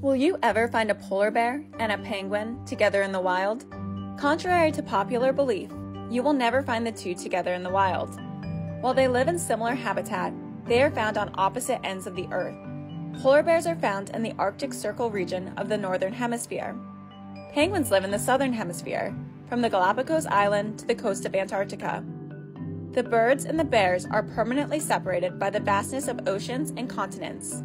Will you ever find a polar bear and a penguin together in the wild? Contrary to popular belief, you will never find the two together in the wild. While they live in similar habitat, they are found on opposite ends of the Earth. Polar bears are found in the Arctic Circle region of the Northern Hemisphere. Penguins live in the Southern Hemisphere, from the Galapagos Island to the coast of Antarctica. The birds and the bears are permanently separated by the vastness of oceans and continents.